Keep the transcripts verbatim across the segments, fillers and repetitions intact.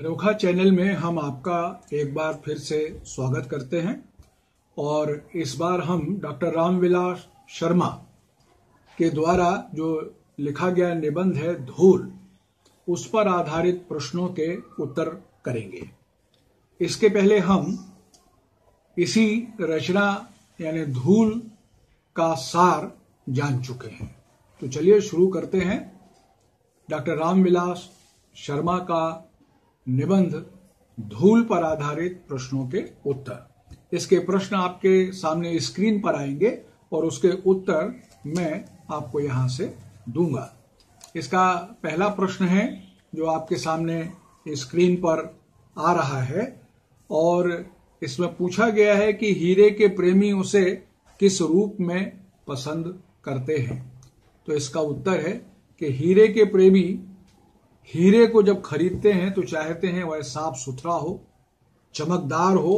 झरोखा channel में हम आपका एक बार फिर से स्वागत करते हैं और इस बार हम डॉक्टर रामविलास शर्मा के द्वारा जो लिखा गया निबंध है धूल, उस पर आधारित प्रश्नों के उत्तर करेंगे। इसके पहले हम इसी रचना यानी धूल का सार जान चुके हैं, तो चलिए शुरू करते हैं। डॉक्टर रामविलास शर्मा का निबंध धूल पर आधारित प्रश्नों के उत्तर। इसके प्रश्न आपके सामने स्क्रीन पर आएंगे और उसके उत्तर मैं आपको यहां से दूंगा। इसका पहला प्रश्न है जो आपके सामने स्क्रीन पर आ रहा है और इसमें पूछा गया है कि हीरे के प्रेमी उसे किस रूप में पसंद करते हैं। तो इसका उत्तर है कि हीरे के प्रेमी हीरे को जब खरीदते हैं तो चाहते हैं वह साफ सुथरा हो, चमकदार हो,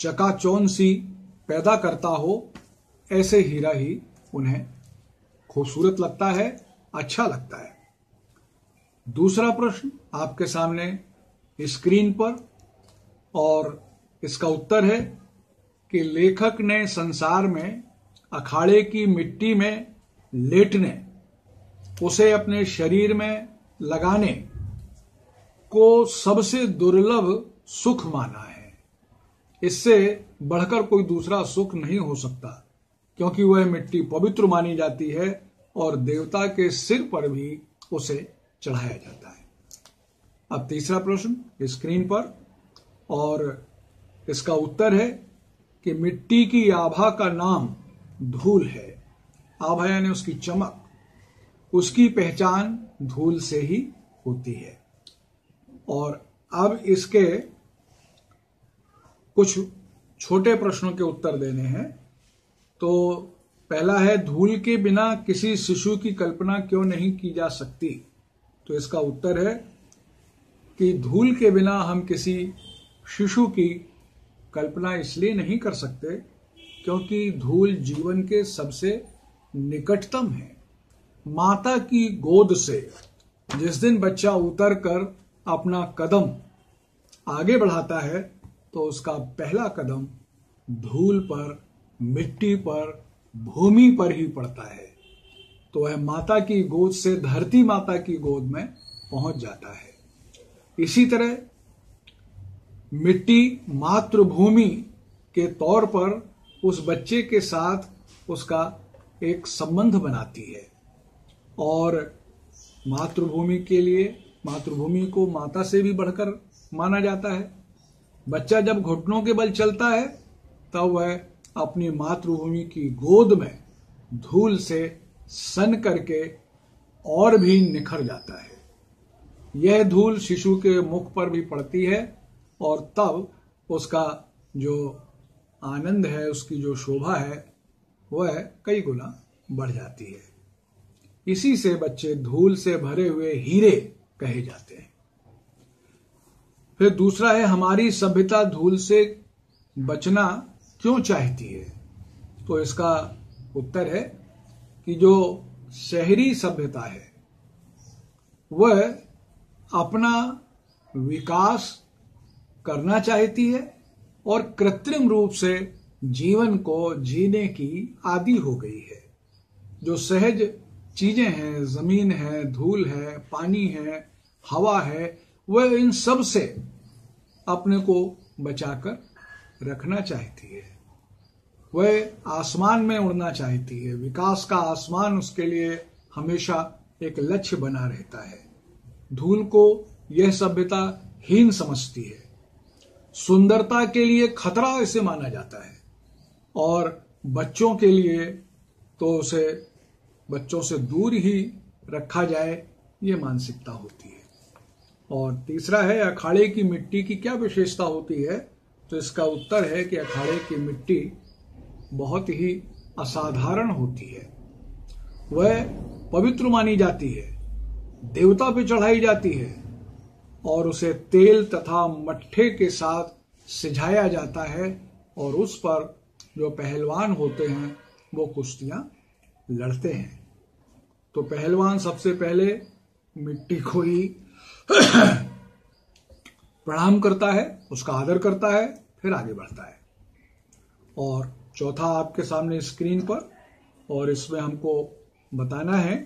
चकाचौंध सी पैदा करता हो। ऐसे हीरा ही उन्हें खूबसूरत लगता है, अच्छा लगता है। दूसरा प्रश्न आपके सामने स्क्रीन पर और इसका उत्तर है कि लेखक ने संसार में अखाड़े की मिट्टी में लेटने, उसे अपने शरीर में लगाने को सबसे दुर्लभ सुख माना है। इससे बढ़कर कोई दूसरा सुख नहीं हो सकता, क्योंकि वह मिट्टी पवित्र मानी जाती है और देवता के सिर पर भी उसे चढ़ाया जाता है। अब तीसरा प्रश्न स्क्रीन पर और इसका उत्तर है कि मिट्टी की आभा का नाम धूल है। आभा यानी उसकी चमक, उसकी पहचान धूल से ही होती है। और अब इसके कुछ छोटे प्रश्नों के उत्तर देने हैं। तो पहला है, धूल के बिना किसी शिशु की कल्पना क्यों नहीं की जा सकती। तो इसका उत्तर है कि धूल के बिना हम किसी शिशु की कल्पना इसलिए नहीं कर सकते क्योंकि धूल जीवन के सबसे निकटतम है। माता की गोद से जिस दिन बच्चा उतर कर अपना कदम आगे बढ़ाता है तो उसका पहला कदम धूल पर, मिट्टी पर, भूमि पर ही पड़ता है। तो वह माता की गोद से, धरती माता की गोद में पहुंच जाता है। इसी तरह मिट्टी मातृभूमि के तौर पर उस बच्चे के साथ उसका एक संबंध बनाती है और मातृभूमि के लिए मातृभूमि को माता से भी बढ़कर माना जाता है। बच्चा जब घुटनों के बल चलता है तब वह अपनी मातृभूमि की गोद में धूल से सन करके और भी निखर जाता है। यह धूल शिशु के मुख पर भी पड़ती है और तब उसका जो आनंद है, उसकी जो शोभा है, वह कई गुना बढ़ जाती है। इसी से बच्चे धूल से भरे हुए हीरे कहे जाते हैं। फिर दूसरा है, हमारी सभ्यता धूल से बचना क्यों चाहती है। तो इसका उत्तर है कि जो शहरी सभ्यता है वह अपना विकास करना चाहती है और कृत्रिम रूप से जीवन को जीने की आदी हो गई है। जो सहज चीजें हैं, जमीन है, धूल है, पानी है, हवा है, वह इन सब से अपने को बचाकर रखना चाहती है। वह आसमान में उड़ना चाहती है। विकास का आसमान उसके लिए हमेशा एक लक्ष्य बना रहता है। धूल को यह सभ्यता हीन समझती है। सुंदरता के लिए खतरा इसे माना जाता है और बच्चों के लिए तो उसे बच्चों से दूर ही रखा जाए, ये मानसिकता होती है। और तीसरा है, अखाड़े की मिट्टी की क्या विशेषता होती है। तो इसका उत्तर है कि अखाड़े की मिट्टी बहुत ही असाधारण होती है। वह पवित्र मानी जाती है, देवता पे चढ़ाई जाती है और उसे तेल तथा मट्ठे के साथ सिझाया जाता है और उस पर जो पहलवान होते हैं वो कुश्तियां लड़ते हैं। तो पहलवान सबसे पहले मिट्टी को ही प्रणाम करता है, उसका आदर करता है, फिर आगे बढ़ता है। और चौथा आपके सामने स्क्रीन पर, और इसमें हमको बताना है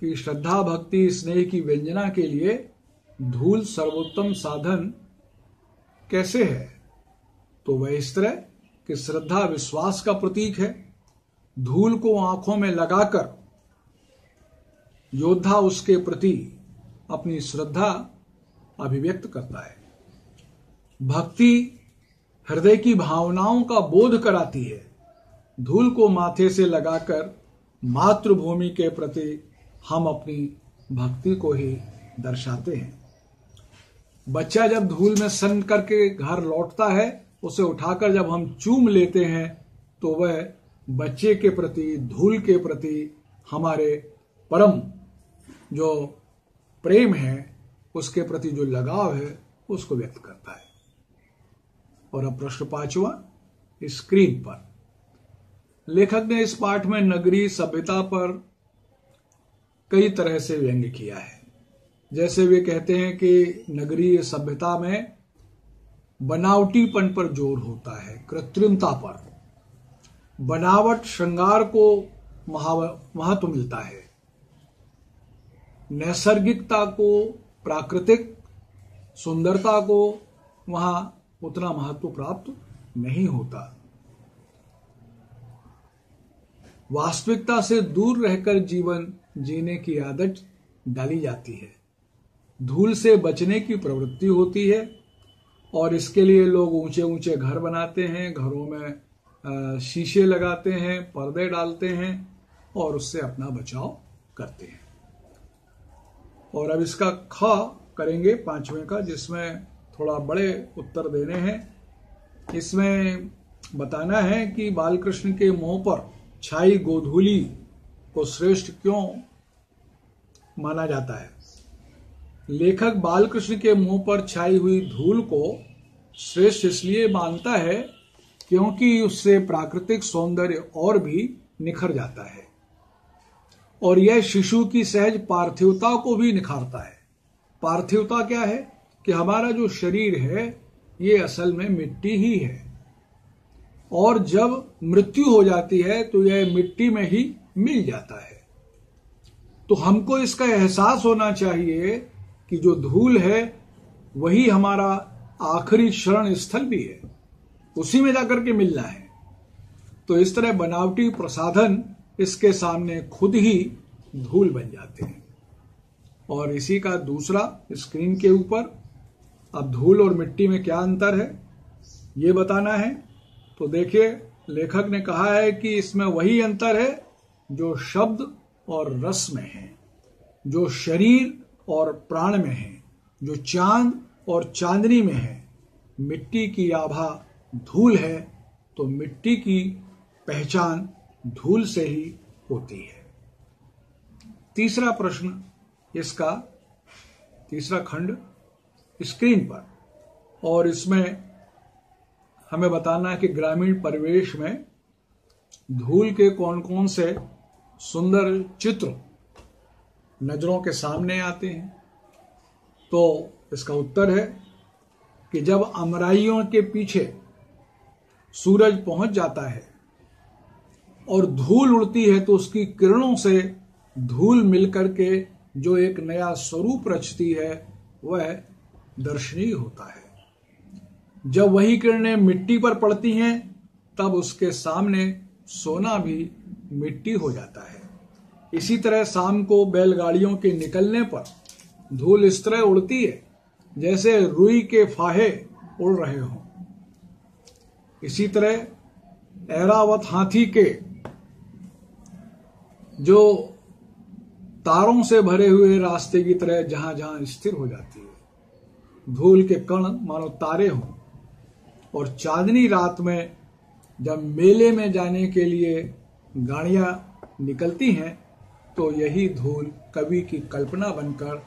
कि श्रद्धा भक्ति स्नेह की व्यंजना के लिए धूल सर्वोत्तम साधन कैसे है। तो वह इस तरह कि श्रद्धा विश्वास का प्रतीक है। धूल को आंखों में लगाकर योद्धा उसके प्रति अपनी श्रद्धा अभिव्यक्त करता है। भक्ति हृदय की भावनाओं का बोध कराती है। धूल को माथे से लगाकर मातृभूमि के प्रति हम अपनी भक्ति को ही दर्शाते हैं। बच्चा जब धूल में सन करके घर लौटता है, उसे उठाकर जब हम चूम लेते हैं, तो वह बच्चे के प्रति, धूल के प्रति हमारे परम जो प्रेम है, उसके प्रति जो लगाव है, उसको व्यक्त करता है। और अब प्रश्न पांचवा स्क्रीन पर। लेखक ने इस पाठ में नगरी सभ्यता पर कई तरह से व्यंग्य किया है। जैसे वे कहते हैं कि नगरीय सभ्यता में बनावटीपन पर जोर होता है, कृत्रिमता पर, बनावट श्रृंगार को महत्व मिलता है, नैसर्गिकता को, प्राकृतिक सुंदरता को वहां उतना महत्व प्राप्त नहीं होता। वास्तविकता से दूर रहकर जीवन जीने की आदत डाली जाती है। धूल से बचने की प्रवृत्ति होती है और इसके लिए लोग ऊंचे ऊंचे घर बनाते हैं, घरों में शीशे लगाते हैं, पर्दे डालते हैं और उससे अपना बचाव करते हैं। और अब इसका ख करेंगे पांचवें का, जिसमें थोड़ा बड़े उत्तर देने हैं। इसमें बताना है कि बालकृष्ण के मुंह पर छाई गोधूली को श्रेष्ठ क्यों माना जाता है। लेखक बालकृष्ण के मुंह पर छाई हुई धूल को श्रेष्ठ इसलिए मानता है क्योंकि उससे प्राकृतिक सौंदर्य और भी निखर जाता है और यह शिशु की सहज पार्थिवता को भी निखारता है। पार्थिवता क्या है कि हमारा जो शरीर है ये असल में मिट्टी ही है और जब मृत्यु हो जाती है तो यह मिट्टी में ही मिल जाता है। तो हमको इसका एहसास होना चाहिए कि जो धूल है वही हमारा आखिरी शरण स्थल भी है, उसी में जाकर के मिलना है। तो इस तरह बनावटी प्रसाधन इसके सामने खुद ही धूल बन जाते हैं। और इसी का दूसरा स्क्रीन के ऊपर। अब धूल और मिट्टी में क्या अंतर है ये बताना है। तो देखिए, लेखक ने कहा है कि इसमें वही अंतर है जो शब्द और रस में है, जो शरीर और प्राण में है, जो चांद और चांदनी में है। मिट्टी की आभा धूल है तो मिट्टी की पहचान धूल से ही होती है। तीसरा प्रश्न, इसका तीसरा खंड स्क्रीन पर, और इसमें हमें बताना है कि ग्रामीण परिवेश में धूल के कौन कौन से सुंदर चित्र नजरों के सामने आते हैं। तो इसका उत्तर है कि जब अमराइयों के पीछे सूरज पहुंच जाता है और धूल उड़ती है तो उसकी किरणों से धूल मिलकर के जो एक नया स्वरूप रचती है वह दर्शनीय होता है। जब वही किरणें मिट्टी पर पड़ती हैं तब उसके सामने सोना भी मिट्टी हो जाता है। इसी तरह शाम को बैलगाड़ियों के निकलने पर धूल इस तरह उड़ती है जैसे रुई के फाहे उड़ रहे हों। इसी तरह एरावत हाथी के जो तारों से भरे हुए रास्ते की तरह जहां जहां स्थिर हो जाती है, धूल के कण मानो तारे हों। और चांदनी रात में जब मेले में जाने के लिए गाड़ियां निकलती हैं तो यही धूल कवि की कल्पना बनकर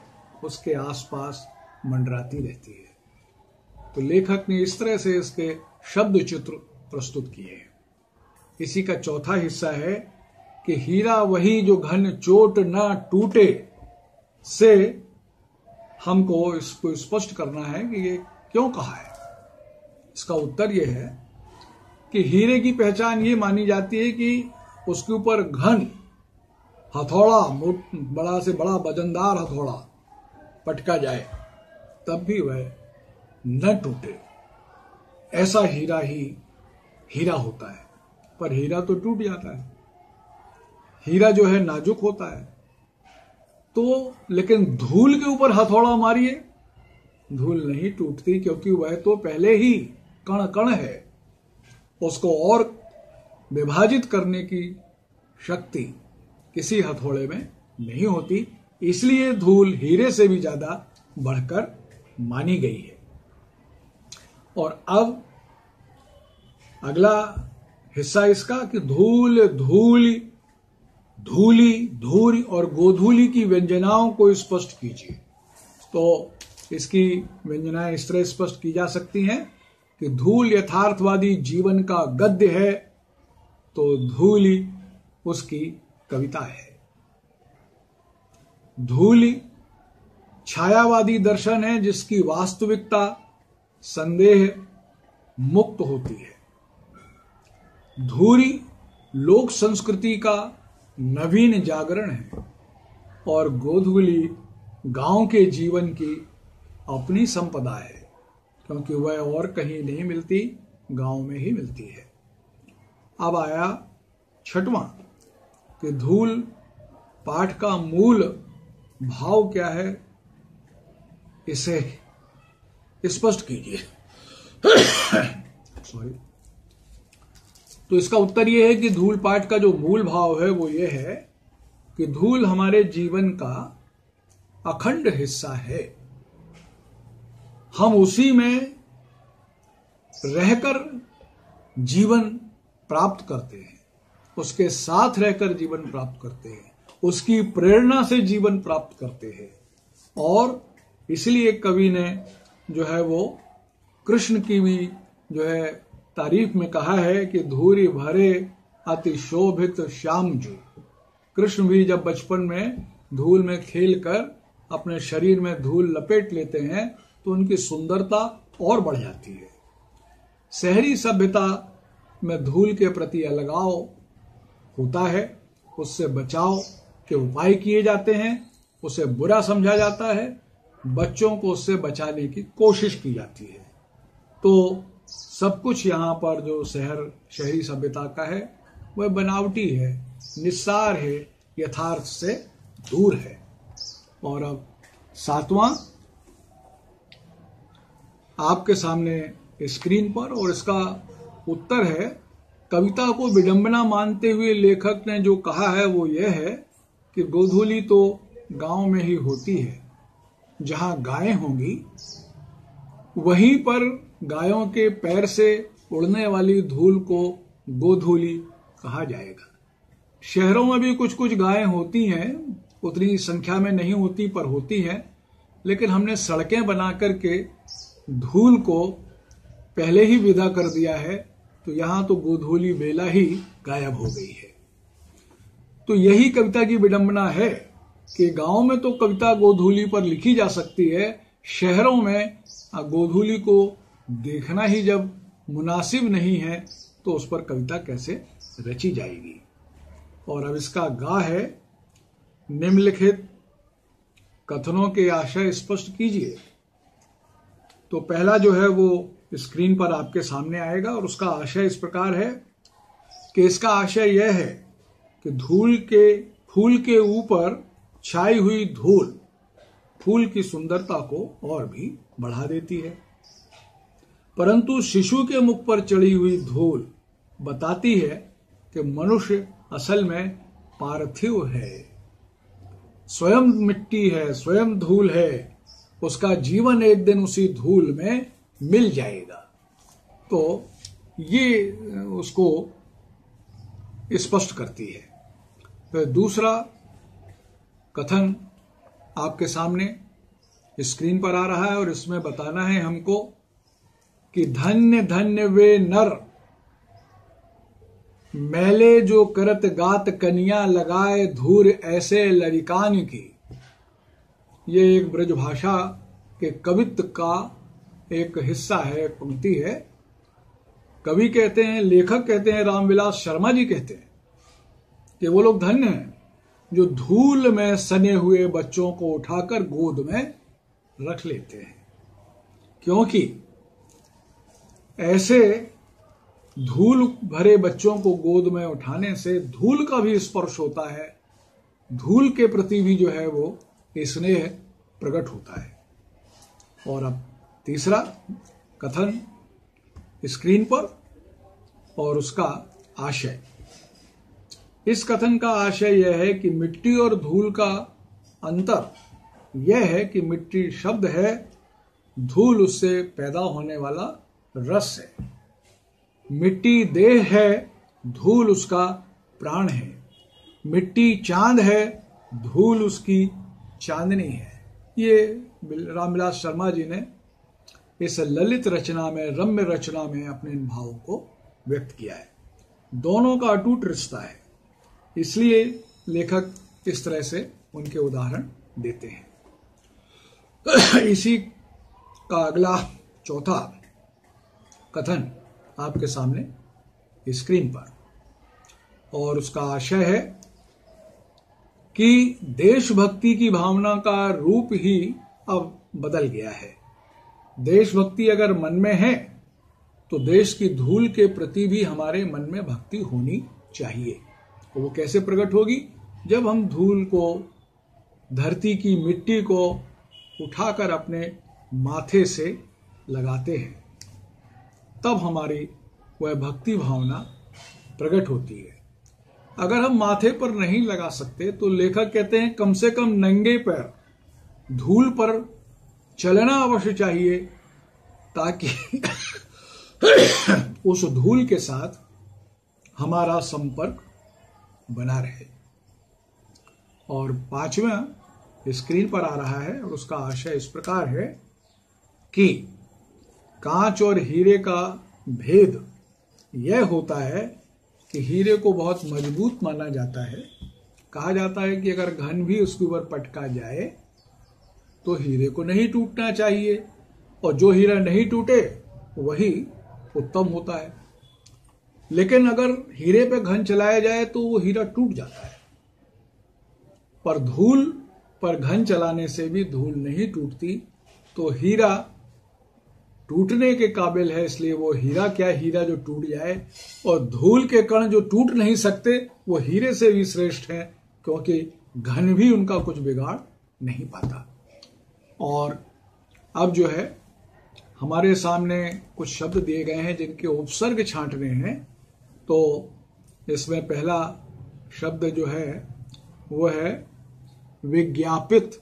उसके आसपास मंडराती रहती है। तो लेखक ने इस तरह से इसके शब्द चित्र प्रस्तुत किए हैं। इसी का चौथा हिस्सा है कि हीरा वही जो घन चोट न टूटे से हमको इसको स्पष्ट करना है कि ये क्यों कहा है? इसका उत्तर यह है कि हीरे की पहचान ये मानी जाती है कि उसके ऊपर घन हथौड़ा, बड़ा से बड़ा वजनदार हथौड़ा पटका जाए तब भी वह न टूटे, ऐसा हीरा ही हीरा होता है। पर हीरा तो टूट जाता है, हीरा जो है नाजुक होता है। तो लेकिन धूल के ऊपर हथौड़ा मारिए, धूल नहीं टूटती, क्योंकि वह तो पहले ही कण कण है, उसको और विभाजित करने की शक्ति किसी हथौड़े में नहीं होती। इसलिए धूल हीरे से भी ज्यादा बढ़कर मानी गई है। और अब अगला हिस्सा इसका कि धूल, धूल, धूली, धूल और गोधूली की व्यंजनाओं को स्पष्ट कीजिए। तो इसकी व्यंजनाएं इस तरह स्पष्ट की जा सकती हैं कि धूल यथार्थवादी जीवन का गद्य है, तो धूली उसकी कविता है। धूली छायावादी दर्शन है जिसकी वास्तविकता संदेह मुक्त होती है। धूरी लोक संस्कृति का नवीन जागरण है और गोधूली गांव के जीवन की अपनी संपदा है, क्योंकि वह और कहीं नहीं मिलती, गांव में ही मिलती है। अब आया छठवां कि धूल पाठ का मूल भाव क्या है, इसे स्पष्ट कीजिए। सॉरी। तो इसका उत्तर यह है कि धूल पाठ का जो मूल भाव है वो ये है कि धूल हमारे जीवन का अखंड हिस्सा है। हम उसी में रहकर जीवन प्राप्त करते हैं, उसके साथ रहकर जीवन प्राप्त करते हैं, उसकी प्रेरणा से जीवन प्राप्त करते हैं। और इसलिए कवि ने जो है वो कृष्ण की भी जो है तारीफ में कहा है कि धूरी भरे अतिशोभित श्याम जू। कृष्ण भी जब बचपन में धूल में खेलकर अपने शरीर में धूल लपेट लेते हैं तो उनकी सुंदरता और बढ़ जाती है। शहरी सभ्यता में धूल के प्रति अलगाव होता है, उससे बचाव के उपाय किए जाते हैं, उसे बुरा समझा जाता है, बच्चों को उससे बचाने की कोशिश की जाती है। तो सब कुछ यहाँ पर जो शहर शहरी सभ्यता का है वह बनावटी है, निस्सार है, यथार्थ से दूर है। और अब सातवां आपके सामने स्क्रीन पर, और इसका उत्तर है कविता को विडंबना मानते हुए लेखक ने जो कहा है वो यह है कि गोधूली तो गांव में ही होती है, जहां गायें होंगी वहीं पर गायों के पैर से उड़ने वाली धूल को गोधूली कहा जाएगा। शहरों में भी कुछ कुछ गायें होती हैं, उतनी संख्या में नहीं होती पर होती हैं, लेकिन हमने सड़कें बना करके धूल को पहले ही विदा कर दिया है, तो यहाँ तो गोधूली बेला ही गायब हो गई है। तो यही कविता की विडंबना है कि गांव में तो कविता गोधूली पर लिखी जा सकती है, शहरों में गोधूली को देखना ही जब मुनासिब नहीं है तो उस पर कविता कैसे रची जाएगी। और अब इसका गा है, निम्नलिखित कथनों के आशय स्पष्ट कीजिए। तो पहला जो है वो स्क्रीन पर आपके सामने आएगा और उसका आशय इस प्रकार है कि इसका आशय यह है कि धूल के फूल के ऊपर छाई हुई धूल फूल की सुंदरता को और भी बढ़ा देती है, परंतु शिशु के मुख पर चढ़ी हुई धूल बताती है कि मनुष्य असल में पार्थिव है, स्वयं मिट्टी है, स्वयं धूल है, उसका जीवन एक दिन उसी धूल में मिल जाएगा। तो ये उसको स्पष्ट करती है। फिर दूसरा कथन आपके सामने स्क्रीन पर आ रहा है और इसमें बताना है हमको कि धन्य धन्य वे नर मैले जो करत गात कनिया लगाए धूर ऐसे लरिकान की। ये एक ब्रजभाषा के कवित्व का एक हिस्सा है, एक पंक्ति है। कवि कहते हैं, लेखक कहते हैं, रामविलास शर्मा जी कहते हैं कि वो लोग धन्य हैं जो धूल में सने हुए बच्चों को उठाकर गोद में रख लेते हैं, क्योंकि ऐसे धूल भरे बच्चों को गोद में उठाने से धूल का भी स्पर्श होता है, धूल के प्रति भी जो है वो स्नेह प्रकट होता है। और अब तीसरा कथन स्क्रीन पर, और उसका आशय, इस कथन का आशय यह है कि मिट्टी और धूल का अंतर यह है कि मिट्टी शब्द है, धूल उससे पैदा होने वाला रस है। मिट्टी देह है, धूल उसका प्राण है। मिट्टी चांद है, धूल उसकी चांदनी है। ये रामविलास शर्मा जी ने इस ललित रचना में, रम्य रचना में अपने इन भावों को व्यक्त किया है। दोनों का अटूट रिश्ता है, इसलिए लेखक इस तरह से उनके उदाहरण देते हैं। इसी का अगला चौथा कथन आपके सामने स्क्रीन पर, और उसका आशय है कि देशभक्ति की भावना का रूप ही अब बदल गया है। देशभक्ति अगर मन में है तो देश की धूल के प्रति भी हमारे मन में भक्ति होनी चाहिए। तो वो कैसे प्रकट होगी? जब हम धूल को, धरती की मिट्टी को उठाकर अपने माथे से लगाते हैं, तब हमारी वह भक्ति भावना प्रकट होती है। अगर हम माथे पर नहीं लगा सकते तो लेखक कहते हैं कम से कम नंगे पैर धूल पर चलना अवश्य चाहिए, ताकि उस धूल के साथ हमारा संपर्क बना रहे। और पांचवा स्क्रीन पर आ रहा है, और उसका आशय इस प्रकार है कि कांच और हीरे का भेद यह होता है कि हीरे को बहुत मजबूत माना जाता है। कहा जाता है कि अगर घन भी उसके ऊपर पटका जाए तो हीरे को नहीं टूटना चाहिए, और जो हीरा नहीं टूटे वही उत्तम होता है। लेकिन अगर हीरे पे घन चलाया जाए तो वो हीरा टूट जाता है, पर धूल पर घन चलाने से भी धूल नहीं टूटती। तो हीरा टूटने के काबिल है, इसलिए वो हीरा क्या, हीरा जो टूट जाए, और धूल के कण जो टूट नहीं सकते वो हीरे से भी श्रेष्ठ हैं, क्योंकि घन भी उनका कुछ बिगाड़ नहीं पाता। और अब जो है हमारे सामने कुछ शब्द दिए गए हैं जिनके उपसर्ग छांटने हैं। तो इसमें पहला शब्द जो है वो है विज्ञापित।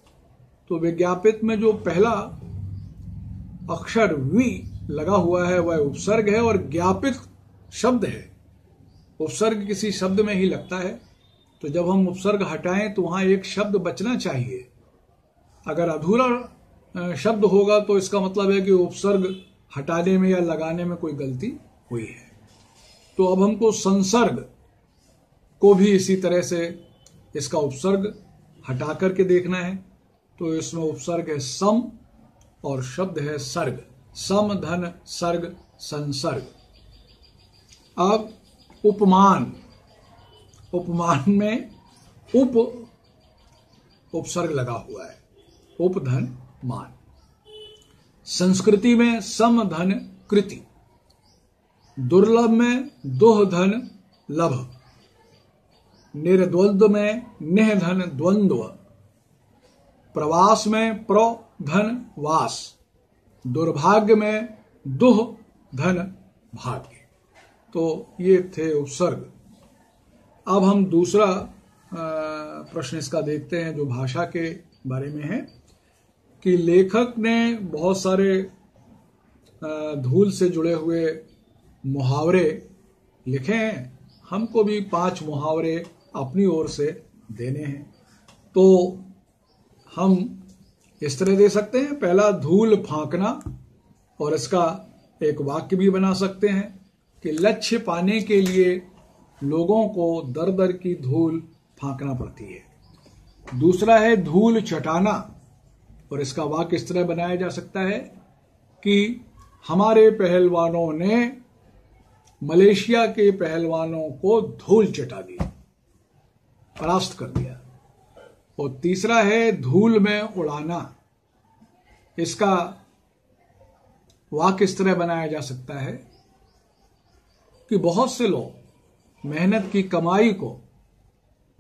तो विज्ञापित में जो पहला अक्षर वी लगा हुआ है वह उपसर्ग है, और ज्ञापित शब्द है। उपसर्ग किसी शब्द में ही लगता है, तो जब हम उपसर्ग हटाएं तो वहां एक शब्द बचना चाहिए। अगर अधूरा शब्द होगा तो इसका मतलब है कि उपसर्ग हटाने में या लगाने में कोई गलती हुई है। तो अब हमको संसर्ग को भी इसी तरह से इसका उपसर्ग हटा करके देखना है। तो इसमें उपसर्ग है सम और शब्द है सर्ग, सम धन सर्ग संसर्ग। अब उपमान, उपमान में उप उपसर्ग लगा हुआ है, उपधन मान। संस्कृति में सम धन कृति, दुर्लभ में दोह धन लभ, निर्द्वंद्व में नेह धन द्वंद्व, प्रवास में प्र धन वास, दुर्भाग्य में दुह धन भाग्य। तो ये थे उपसर्ग। अब हम दूसरा प्रश्न इसका देखते हैं जो भाषा के बारे में है, कि लेखक ने बहुत सारे धूल से जुड़े हुए मुहावरे लिखे हैं। हमको भी पांच मुहावरे अपनी ओर से देने हैं। तो हम इस तरह दे सकते हैं, पहला धूल फांकना, और इसका एक वाक्य भी बना सकते हैं कि लक्ष्य पाने के लिए लोगों को दर दर की धूल फांकना पड़ती है। दूसरा है धूल चटाना, और इसका वाक्य इस तरह बनाया जा सकता है कि हमारे पहलवानों ने मलेशिया के पहलवानों को धूल चटा दी, परास्त कर दिया। और तीसरा है धूल में उड़ाना। इसका वाक्य इस तरह बनाया जा सकता है कि बहुत से लोग मेहनत की कमाई को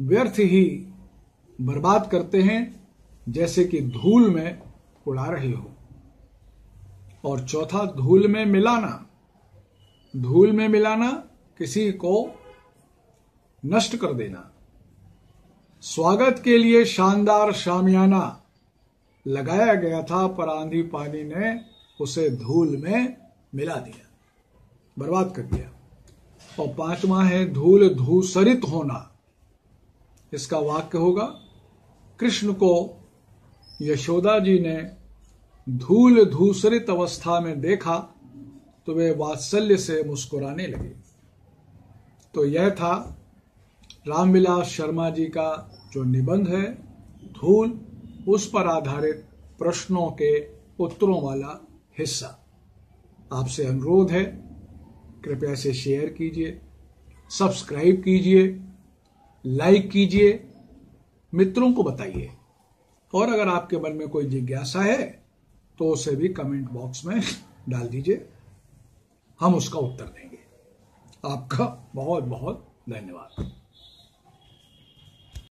व्यर्थ ही बर्बाद करते हैं, जैसे कि धूल में उड़ा रहे हो। और चौथा, धूल में मिलाना। धूल में मिलाना किसी को नष्ट कर देना। स्वागत के लिए शानदार शामियाना लगाया गया था, पर आंधी पानी ने उसे धूल में मिला दिया, बर्बाद कर दिया। और पांचवा है धूल धूसरित होना। इसका वाक्य होगा, कृष्ण को यशोदा जी ने धूल धूसरित अवस्था में देखा तो वे वात्सल्य से मुस्कुराने लगे। तो यह था रामविलास शर्मा जी का जो निबंध है धूल, उस पर आधारित प्रश्नों के उत्तरों वाला हिस्सा। आपसे अनुरोध है, कृपया इसे शेयर कीजिए, सब्सक्राइब कीजिए, लाइक कीजिए, मित्रों को बताइए। और अगर आपके मन में कोई जिज्ञासा है तो उसे भी कमेंट बॉक्स में डाल दीजिए, हम उसका उत्तर देंगे। आपका बहुत बहुत धन्यवाद।